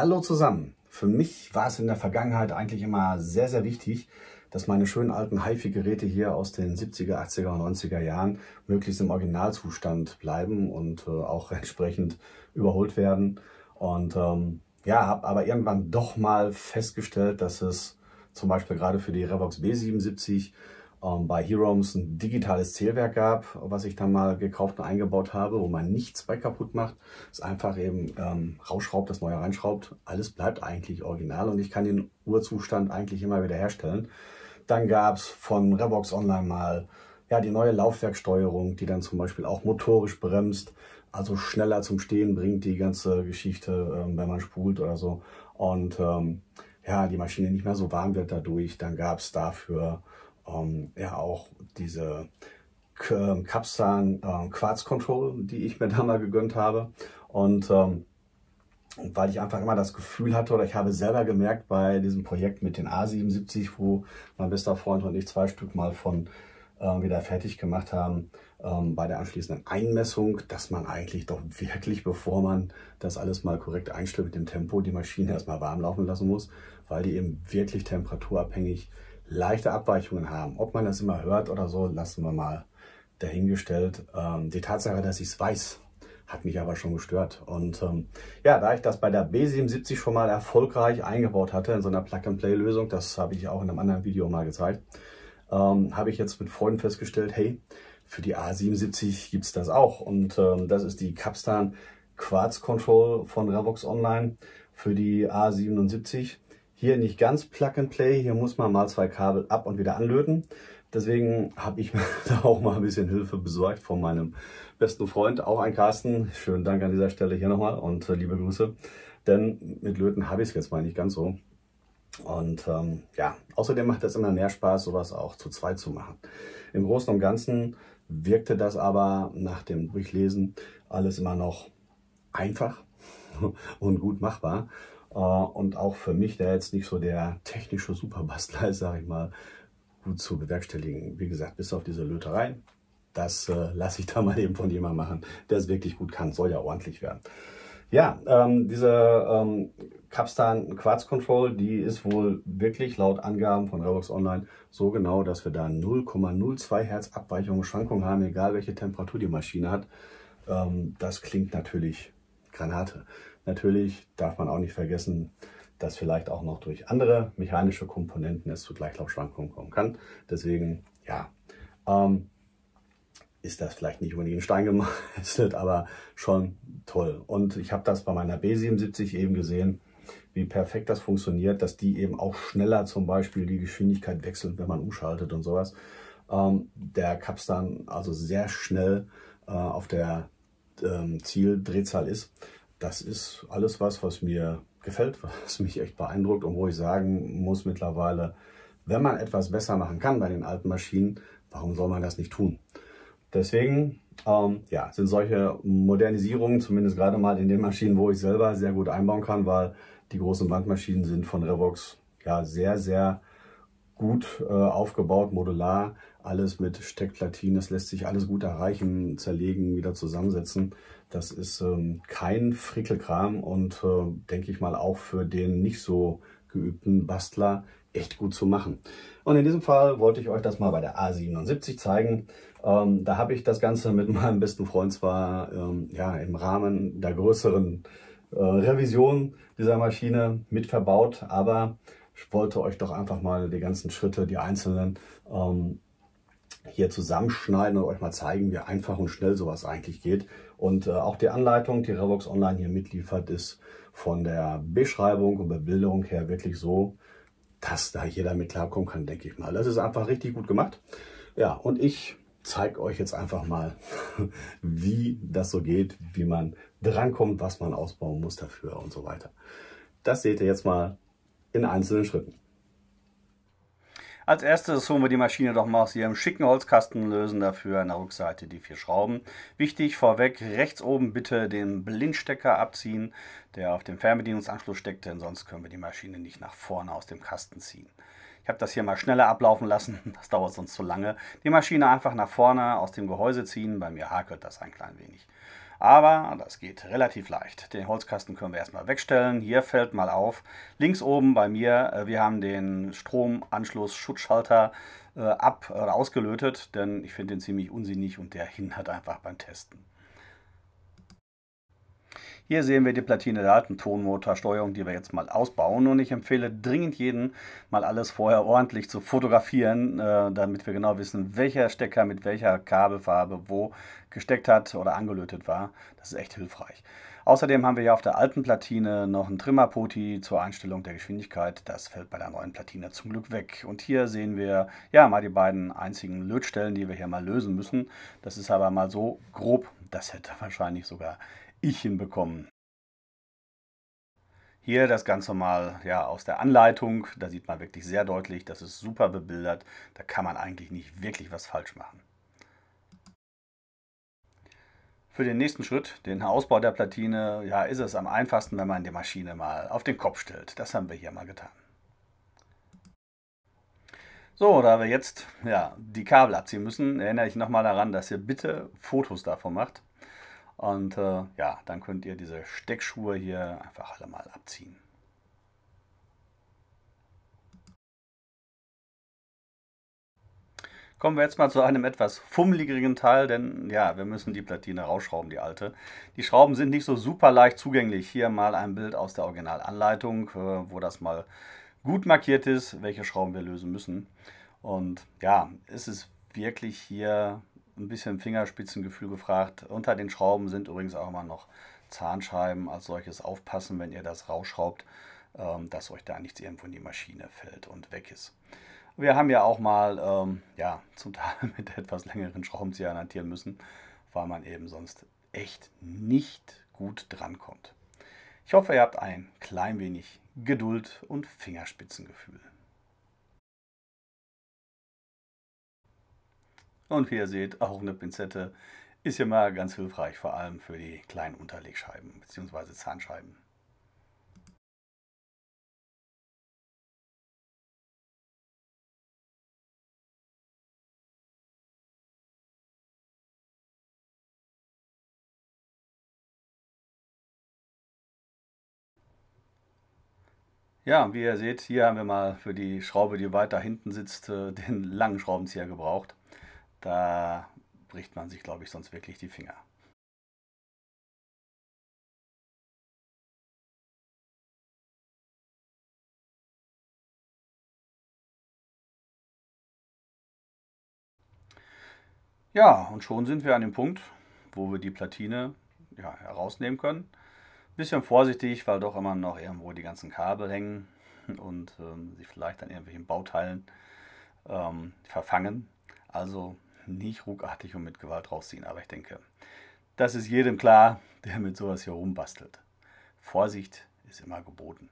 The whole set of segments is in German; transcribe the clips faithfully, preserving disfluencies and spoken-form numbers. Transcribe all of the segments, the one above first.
Hallo zusammen. Für mich war es in der Vergangenheit eigentlich immer sehr, sehr wichtig, dass meine schönen alten HiFi-Geräte hier aus den siebziger, achtziger und neunziger Jahren möglichst im Originalzustand bleiben und äh, auch entsprechend überholt werden. Und ähm, ja, habe aber irgendwann doch mal festgestellt, dass es zum Beispiel gerade für die Revox B siebenundsiebzig ähm, bei Heroms ein digitales Zählwerk gab, was ich dann mal gekauft und eingebaut habe, wo man nichts bei kaputt macht. Es einfach eben ähm, rausschraubt, das Neue reinschraubt. Alles bleibt eigentlich original und ich kann den Urzustand eigentlich immer wieder herstellen. Dann gab es von Revox Online mal ja, die neue Laufwerksteuerung, die dann zum Beispiel auch motorisch bremst, also schneller zum Stehen bringt die ganze Geschichte, ähm, wenn man spult oder so. Und ähm, ja, die Maschine nicht mehr so warm wird dadurch. Dann gab es dafür ähm, ja auch diese äh, Capstan äh, Quarz Control, die ich mir da mal gegönnt habe. Und ähm, Und weil ich einfach immer das Gefühl hatte, oder ich habe selber gemerkt bei diesem Projekt mit den A siebenundsiebzig, wo mein bester Freund und ich zwei Stück mal von äh, wieder fertig gemacht haben, ähm, bei der anschließenden Einmessung, dass man eigentlich doch wirklich, bevor man das alles mal korrekt einstellt mit dem Tempo, die Maschine erstmal warm laufen lassen muss, weil die eben wirklich temperaturabhängig leichte Abweichungen haben. Ob man das immer hört oder so, lassen wir mal dahingestellt. Ähm, die Tatsache, dass ich es weiß, hat mich aber schon gestört. Und ähm, ja, da ich das bei der B siebenundsiebzig schon mal erfolgreich eingebaut hatte in so einer Plug-and-Play-Lösung, das habe ich auch in einem anderen Video mal gezeigt, ähm, habe ich jetzt mit Freunden festgestellt, hey, für die A siebenundsiebzig gibt es das auch. Und ähm, das ist die Capstan Quarz Control von Revox Online für die A siebenundsiebzig. Hier nicht ganz Plug-and-Play, hier muss man mal zwei Kabel ab und wieder anlöten. Deswegen habe ich mir da auch mal ein bisschen Hilfe besorgt von meinem besten Freund, auch ein Carsten. Schönen Dank an dieser Stelle hier nochmal und äh, liebe Grüße. Denn mit Löten habe ich es jetzt mal nicht ganz so. Und ähm, ja, außerdem macht es immer mehr Spaß, sowas auch zu zweit zu machen. Im Großen und Ganzen wirkte das aber nach dem Durchlesen alles immer noch einfach und gut machbar. Äh, und auch für mich, der jetzt nicht so der technische Superbastler ist, sage ich mal, gut zu bewerkstelligen. Wie gesagt, bis auf diese Löterei, das äh, lasse ich da mal eben von jemandem machen, der es wirklich gut kann. Soll ja ordentlich werden. Ja, ähm, diese ähm, Capstan Quarz Control, die ist wohl wirklich laut Angaben von Revox Online so genau, dass wir da null Komma null zwei Hertz Abweichungen, Schwankungen haben, egal welche Temperatur die Maschine hat. Ähm, das klingt natürlich Granate. Natürlich darf man auch nicht vergessen, dass vielleicht auch noch durch andere mechanische Komponenten es zu Gleichlaufschwankungen kommen kann. Deswegen, ja, ähm, ist das vielleicht nicht unbedingt in Stein gemeißelt, aber schon toll. Und ich habe das bei meiner B siebenundsiebzig eben gesehen, wie perfekt das funktioniert, dass die eben auch schneller zum Beispiel die Geschwindigkeit wechseln, wenn man umschaltet und sowas. Ähm, der Capstan also sehr schnell äh, auf der ähm, Zieldrehzahl ist. Das ist alles was, was mir gefällt, was mich echt beeindruckt und wo ich sagen muss mittlerweile, wenn man etwas besser machen kann bei den alten Maschinen, warum soll man das nicht tun? Deswegen ähm, ja, sind solche Modernisierungen, zumindest gerade mal in den Maschinen, wo ich selber sehr gut einbauen kann, weil die großen Bandmaschinen sind von Revox ja sehr, sehr gut äh, aufgebaut, modular, alles mit Steckplatinen, das lässt sich alles gut erreichen, zerlegen, wieder zusammensetzen. Das ist ähm, kein Frickelkram und äh, denke ich mal auch für den nicht so geübten Bastler echt gut zu machen. Und in diesem Fall wollte ich euch das mal bei der A siebenundsiebzig zeigen. Ähm, da habe ich das Ganze mit meinem besten Freund zwar ähm, ja, im Rahmen der größeren äh, Revision dieser Maschine mit verbaut, aber ich wollte euch doch einfach mal die ganzen Schritte, die einzelnen, ähm, hier zusammenschneiden und euch mal zeigen, wie einfach und schnell sowas eigentlich geht. Und äh, auch die Anleitung, die Revox Online hier mitliefert, ist von der Beschreibung und Bebilderung her wirklich so, dass da jeder mit klarkommen kann, denke ich mal. Das ist einfach richtig gut gemacht. Ja, und ich zeige euch jetzt einfach mal, wie das so geht, wie man drankommt, was man ausbauen muss dafür und so weiter. Das seht ihr jetzt mal in einzelnen Schritten. Als erstes holen wir die Maschine doch mal aus ihrem schicken Holzkasten, lösen dafür an der Rückseite die vier Schrauben. Wichtig vorweg, rechts oben bitte den Blindstecker abziehen, der auf dem Fernbedienungsanschluss steckt, denn sonst können wir die Maschine nicht nach vorne aus dem Kasten ziehen. Ich habe das hier mal schneller ablaufen lassen, das dauert sonst zu lange. Die Maschine einfach nach vorne aus dem Gehäuse ziehen, bei mir hakelt das ein klein wenig. Aber das geht relativ leicht. Den Holzkasten können wir erstmal wegstellen. Hier fällt mal auf, links oben bei mir, wir haben den Stromanschluss-Schutzschalter äh, ab oder ausgelötet, denn ich finde den ziemlich unsinnig und der hindert einfach beim Testen. Hier sehen wir die Platine der alten Tonmotorsteuerung, die wir jetzt mal ausbauen, und ich empfehle dringend jedem, mal alles vorher ordentlich zu fotografieren, äh, damit wir genau wissen, welcher Stecker mit welcher Kabelfarbe wo gesteckt hat oder angelötet war. Das ist echt hilfreich. Außerdem haben wir hier auf der alten Platine noch einen Trimmerpoti zur Einstellung der Geschwindigkeit. Das fällt bei der neuen Platine zum Glück weg. Und hier sehen wir ja mal die beiden einzigen Lötstellen, die wir hier mal lösen müssen. Das ist aber mal so grob, das hätte wahrscheinlich sogar ich hinbekommen. Hier das Ganze mal ja, aus der Anleitung, da sieht man wirklich sehr deutlich, das ist super bebildert, da kann man eigentlich nicht wirklich was falsch machen. Für den nächsten Schritt, den Ausbau der Platine, ja, ist es am einfachsten, wenn man die Maschine mal auf den Kopf stellt. Das haben wir hier mal getan. So, da wir jetzt ja, die Kabel abziehen müssen, erinnere ich nochmal daran, dass ihr bitte Fotos davon macht. Und äh, ja, dann könnt ihr diese Steckschuhe hier einfach alle mal abziehen. Kommen wir jetzt mal zu einem etwas fummeligeren Teil, denn ja, wir müssen die Platine rausschrauben, die alte. Die Schrauben sind nicht so super leicht zugänglich. Hier mal ein Bild aus der Originalanleitung, äh, wo das mal gut markiert ist, welche Schrauben wir lösen müssen. Und ja, es ist wirklich hier ein bisschen Fingerspitzengefühl gefragt. Unter den Schrauben sind übrigens auch immer noch Zahnscheiben als solches. Aufpassen, wenn ihr das rausschraubt, dass euch da nichts irgendwo in die Maschine fällt und weg ist. Wir haben ja auch mal ähm, ja, zum Teil mit etwas längeren Schraubenziehern hantieren müssen, weil man eben sonst echt nicht gut drankommt. Ich hoffe, ihr habt ein klein wenig Geduld und Fingerspitzengefühl. Und wie ihr seht, auch eine Pinzette ist hier mal ganz hilfreich, vor allem für die kleinen Unterlegscheiben bzw. Zahnscheiben. Ja, wie ihr seht, hier haben wir mal für die Schraube, die weiter hinten sitzt, den langen Schraubenzieher gebraucht. Da bricht man sich, glaube ich, sonst wirklich die Finger. Ja, und schon sind wir an dem Punkt, wo wir die Platine ja, herausnehmen können. Ein bisschen vorsichtig, weil doch immer noch irgendwo die ganzen Kabel hängen und ähm, sich vielleicht an irgendwelchen Bauteilen ähm, verfangen. Also nicht ruckartig und mit Gewalt rausziehen, aber ich denke, das ist jedem klar, der mit sowas hier rumbastelt. Vorsicht ist immer geboten.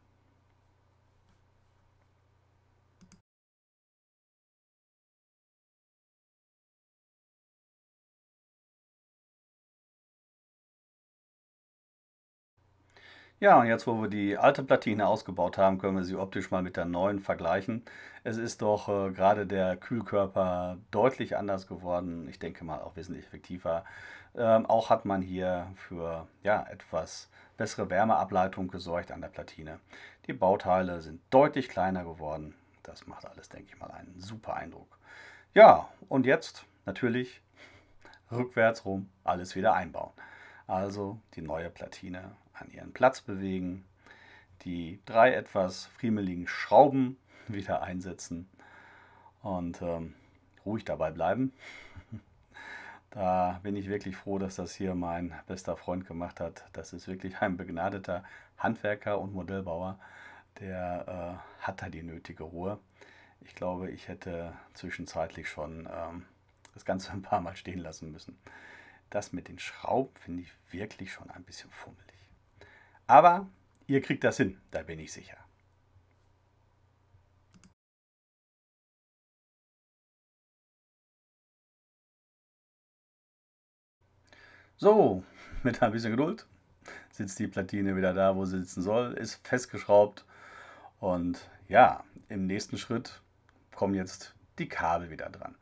Ja, und jetzt, wo wir die alte Platine ausgebaut haben, können wir sie optisch mal mit der neuen vergleichen. Es ist doch äh, gerade der Kühlkörper deutlich anders geworden. Ich denke mal auch wesentlich effektiver. Ähm, auch hat man hier für ja, etwas bessere Wärmeableitung gesorgt an der Platine. Die Bauteile sind deutlich kleiner geworden. Das macht alles, denke ich mal, einen super Eindruck. Ja, und jetzt natürlich rückwärts rum alles wieder einbauen. Also die neue Platine an ihren Platz bewegen, die drei etwas friemeligen Schrauben wieder einsetzen und ähm, ruhig dabei bleiben. Da bin ich wirklich froh, dass das hier mein bester Freund gemacht hat. Das ist wirklich ein begnadeter Handwerker und Modellbauer, der äh, hat da die nötige Ruhe. Ich glaube, ich hätte zwischenzeitlich schon ähm, das Ganze ein paar Mal stehen lassen müssen. Das mit den Schrauben finde ich wirklich schon ein bisschen fummelig. Aber ihr kriegt das hin, da bin ich sicher. So, mit ein bisschen Geduld sitzt die Platine wieder da, wo sie sitzen soll, ist festgeschraubt. Und ja, im nächsten Schritt kommen jetzt die Kabel wieder dran.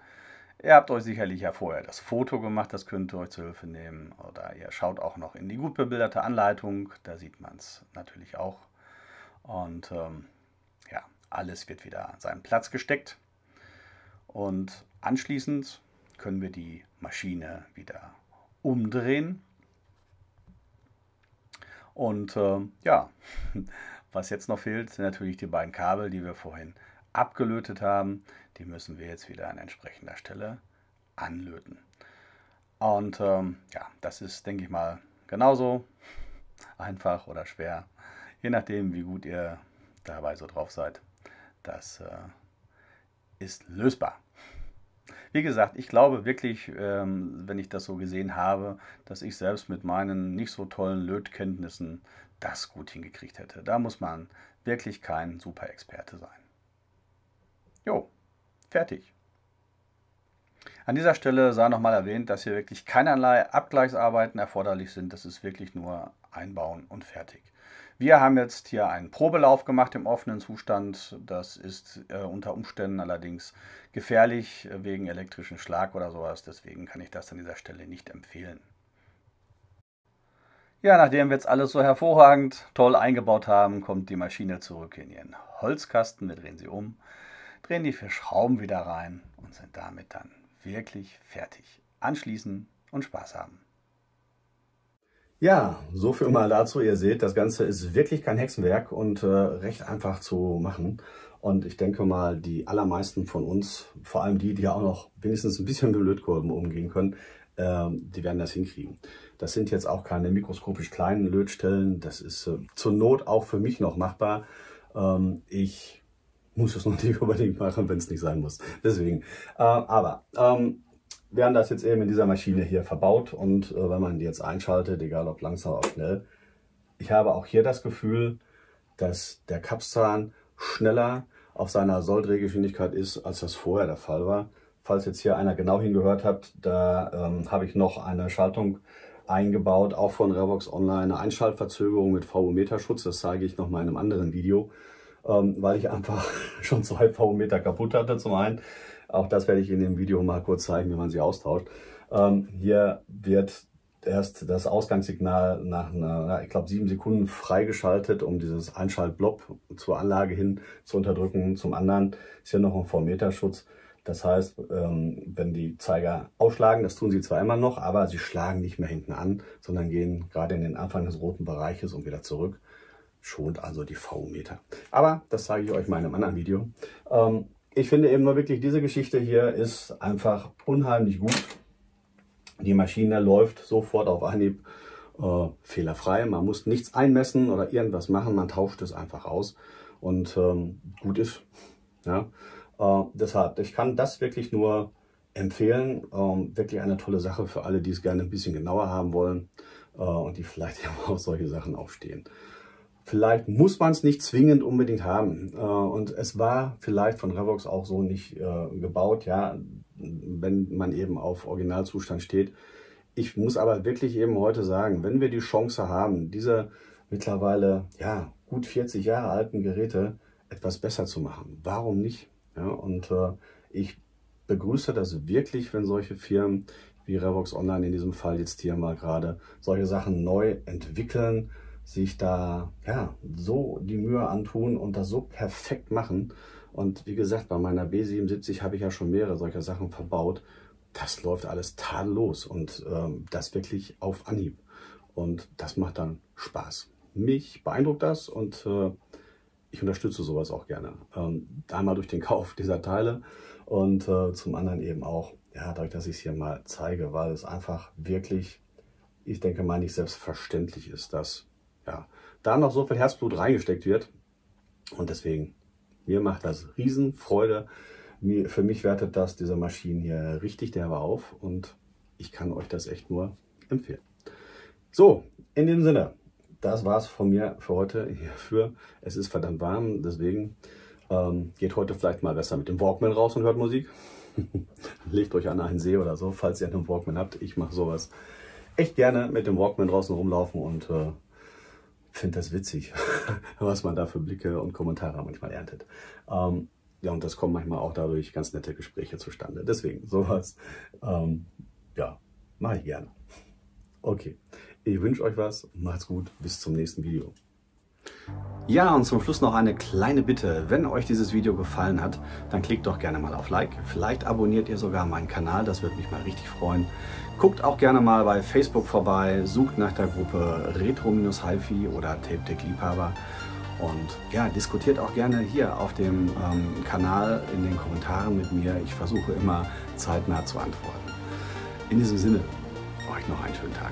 Ihr habt euch sicherlich ja vorher das Foto gemacht, das könnt ihr euch zur Hilfe nehmen. Oder ihr schaut auch noch in die gut bebilderte Anleitung, da sieht man es natürlich auch. Und ähm, ja, alles wird wieder an seinen Platz gesteckt. Und anschließend können wir die Maschine wieder umdrehen. Und äh, ja, was jetzt noch fehlt, sind natürlich die beiden Kabel, die wir vorhin abgelötet haben. Die müssen wir jetzt wieder an entsprechender Stelle anlöten. Und ähm, ja, das ist, denke ich mal, genauso einfach oder schwer. Je nachdem, wie gut ihr dabei so drauf seid. Das äh, ist lösbar. Wie gesagt, ich glaube wirklich, ähm, wenn ich das so gesehen habe, dass ich selbst mit meinen nicht so tollen Lötkenntnissen das gut hingekriegt hätte. Da muss man wirklich kein Super-Experte sein. Jo, fertig. An dieser Stelle sei nochmal erwähnt, dass hier wirklich keinerlei Abgleichsarbeiten erforderlich sind. Das ist wirklich nur einbauen und fertig. Wir haben jetzt hier einen Probelauf gemacht im offenen Zustand. Das ist äh, unter Umständen allerdings gefährlich wegen elektrischen Schlag oder sowas. Deswegen kann ich das an dieser Stelle nicht empfehlen. Ja, nachdem wir jetzt alles so hervorragend toll eingebaut haben, kommt die Maschine zurück in ihren Holzkasten. Wir drehen sie um, drehen die vier Schrauben wieder rein und sind damit dann wirklich fertig. Anschließen und Spaß haben. Ja, so viel mal dazu. Ihr seht, das Ganze ist wirklich kein Hexenwerk und äh, recht einfach zu machen. Und ich denke mal, die allermeisten von uns, vor allem die, die auch noch wenigstens ein bisschen mit Lötkolben umgehen können, äh, die werden das hinkriegen. Das sind jetzt auch keine mikroskopisch kleinen Lötstellen. Das ist äh, zur Not auch für mich noch machbar. Ähm, ich muss es noch nicht unbedingt machen, wenn es nicht sein muss. Deswegen, äh, aber... Ähm, Wir haben das jetzt eben in dieser Maschine hier verbaut und äh, wenn man die jetzt einschaltet, egal ob langsam oder schnell, ich habe auch hier das Gefühl, dass der Capstan schneller auf seiner Solldrehgeschwindigkeit ist, als das vorher der Fall war. Falls jetzt hier einer genau hingehört hat, da ähm, habe ich noch eine Schaltung eingebaut, auch von Revox Online, eine Einschaltverzögerung mit V O Meterschutz, das zeige ich noch mal in einem anderen Video, ähm, weil ich einfach schon zwei V O Meter kaputt hatte zum einen. Auch das werde ich in dem Video mal kurz zeigen, wie man sie austauscht. Ähm, hier wird erst das Ausgangssignal nach, einer, ich glaube, sieben Sekunden freigeschaltet, um dieses Einschaltblob zur Anlage hin zu unterdrücken. Zum anderen ist hier noch ein V-Meterschutz. Das heißt, ähm, wenn die Zeiger ausschlagen, das tun sie zwar immer noch, aber sie schlagen nicht mehr hinten an, sondern gehen gerade in den Anfang des roten Bereiches und wieder zurück. Schont also die V-Meter. Aber das zeige ich euch mal in einem anderen Video. Ähm, Ich finde eben nur wirklich, diese Geschichte hier ist einfach unheimlich gut. Die Maschine läuft sofort auf Anhieb äh, fehlerfrei. Man muss nichts einmessen oder irgendwas machen. Man tauscht es einfach aus und ähm, gut ist. Ja? Äh, deshalb, ich kann das wirklich nur empfehlen. Ähm, wirklich eine tolle Sache für alle, die es gerne ein bisschen genauer haben wollen äh, und die vielleicht auf solche Sachen aufstehen. Vielleicht muss man es nicht zwingend unbedingt haben. Und es war vielleicht von Revox auch so nicht gebaut, ja, wenn man eben auf Originalzustand steht. Ich muss aber wirklich eben heute sagen, wenn wir die Chance haben, diese mittlerweile ja, gut vierzig Jahre alten Geräte etwas besser zu machen, warum nicht? Ja, und ich begrüße das wirklich, wenn solche Firmen wie Revox Online in diesem Fall jetzt hier mal gerade solche Sachen neu entwickeln, sich da ja, so die Mühe antun und das so perfekt machen. Und wie gesagt, bei meiner B siebenundsiebzig habe ich ja schon mehrere solcher Sachen verbaut. Das läuft alles tadellos und ähm, das wirklich auf Anhieb. Und das macht dann Spaß. Mich beeindruckt das und äh, ich unterstütze sowas auch gerne. Ähm, einmal durch den Kauf dieser Teile und äh, zum anderen eben auch, ja, dadurch, dass ich es hier mal zeige, weil es einfach wirklich, ich denke mal, nicht selbstverständlich ist, dass ja, da noch so viel Herzblut reingesteckt wird und deswegen, mir macht das Riesenfreude. Mir, für mich wertet das diese Maschinen hier richtig derbe auf und ich kann euch das echt nur empfehlen. So, in dem Sinne, das war's von mir für heute hierfür. Es ist verdammt warm, deswegen ähm, geht heute vielleicht mal besser mit dem Walkman raus und hört Musik. Legt euch an einen See oder so, falls ihr einen Walkman habt. Ich mache sowas echt gerne, mit dem Walkman draußen rumlaufen und äh, finde das witzig, was man da für Blicke und Kommentare manchmal erntet. Ähm, Ja, und das kommen manchmal auch dadurch ganz nette Gespräche zustande. Deswegen, sowas, ähm, ja, mache ich gerne. Okay, ich wünsche euch was, macht's gut, bis zum nächsten Video. Ja, und zum Schluss noch eine kleine Bitte. Wenn euch dieses Video gefallen hat, dann klickt doch gerne mal auf Like. Vielleicht abonniert ihr sogar meinen Kanal, das würde mich mal richtig freuen. Guckt auch gerne mal bei Facebook vorbei, sucht nach der Gruppe Retro-HiFi oder TapeTech-Liebhaber. Und ja, diskutiert auch gerne hier auf dem ähm, Kanal in den Kommentaren mit mir. Ich versuche immer zeitnah zu antworten. In diesem Sinne, euch noch einen schönen Tag.